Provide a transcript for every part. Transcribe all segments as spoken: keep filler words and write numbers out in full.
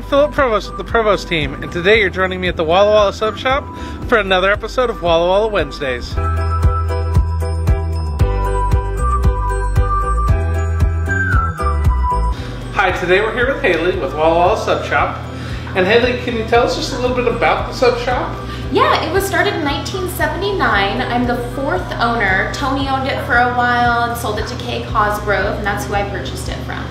I'm Philip Provost with the Provost Team, and today you're joining me at the Walla Walla Sub Shop for another episode of Walla Walla Wednesdays. Hi, today we're here with Haley with Walla Walla Sub Shop. And Haley, can you tell us just a little bit about the sub shop? Yeah, it was started in nineteen seventy-nine. I'm the fourth owner. Tony owned it for a while and sold it to Kay Cosgrove, and that's who I purchased it from.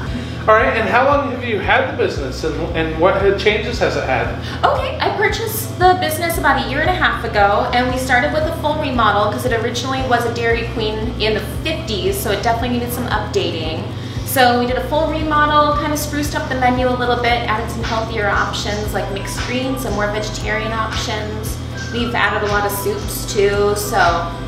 All right, and how long have you had the business, and, and what changes has it had? Okay, I purchased the business about a year and a half ago, and we started with a full remodel because it originally was a Dairy Queen in the fifties, so it definitely needed some updating. So we did a full remodel, kind of spruced up the menu a little bit, added some healthier options like mixed greens and more vegetarian options. We've added a lot of soups too, so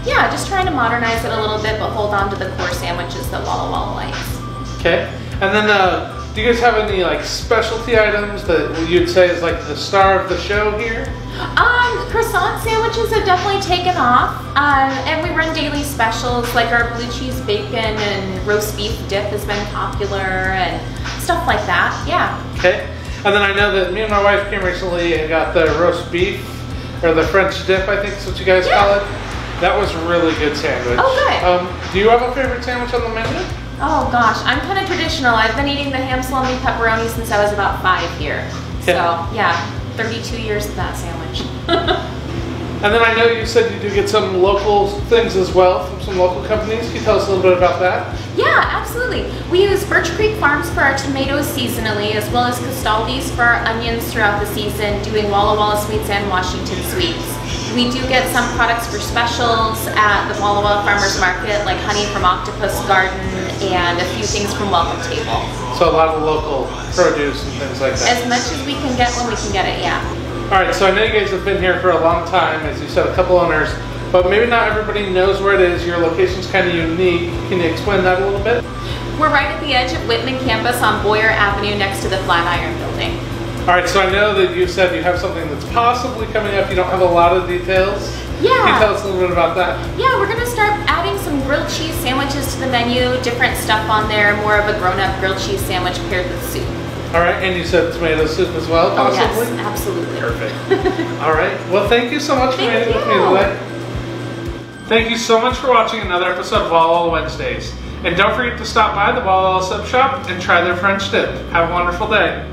yeah, just trying to modernize it a little bit, but hold on to the core sandwiches that Walla Walla likes. Okay. And then, uh, do you guys have any like specialty items that you'd say is like the star of the show here? Um, croissant sandwiches have definitely taken off, um, and we run daily specials like our blue cheese bacon and roast beef dip has been popular and stuff like that. Yeah. Okay. And then I know that me and my wife came recently and got the roast beef or the French dip, I think is what you guys yeah. call it. That was a really good sandwich. Oh, good. Um, do you have a favorite sandwich on the menu? Oh gosh, I'm kind of traditional. I've been eating the ham, salami, pepperoni since I was about five here. Yeah. So yeah, thirty-two years of that sandwich. And then I know you said you do get some local things as well from some local companies. Can you tell us a little bit about that? Yeah, absolutely. We use Birch Creek Farms for our tomatoes seasonally, as well as Castaldi's for our onions throughout the season, doing Walla Walla sweets and Washington sweets. We do get some products for specials at the Walla Walla Farmers Market, like honey from Octopus Gardens and a few things from Welcome Table. So a lot of local produce and things like that. As much as we can get when we can get it, yeah. All right, so I know you guys have been here for a long time, as you said, a couple owners, but maybe not everybody knows where it is. Your location's kind of unique. Can you explain that a little bit? We're right at the edge of Whitman Campus on Boyer Avenue next to the Flatiron Building. All right, so I know that you said you have something that's possibly coming up. You don't have a lot of details. Yeah. Can you tell us a little bit about that? Yeah, we're going to start adding some grilled cheese sandwiches to the menu, different stuff on there, more of a grown-up grilled cheese sandwich paired with soup. All right, and you said tomato soup as well, possibly? Oh, yes, absolutely. Perfect. All right, well, thank you so much for meeting with me today. Thank you so much for watching another episode of Walla Walla Wednesdays. And don't forget to stop by the Walla Walla Sub Shop and try their French dip. Have a wonderful day.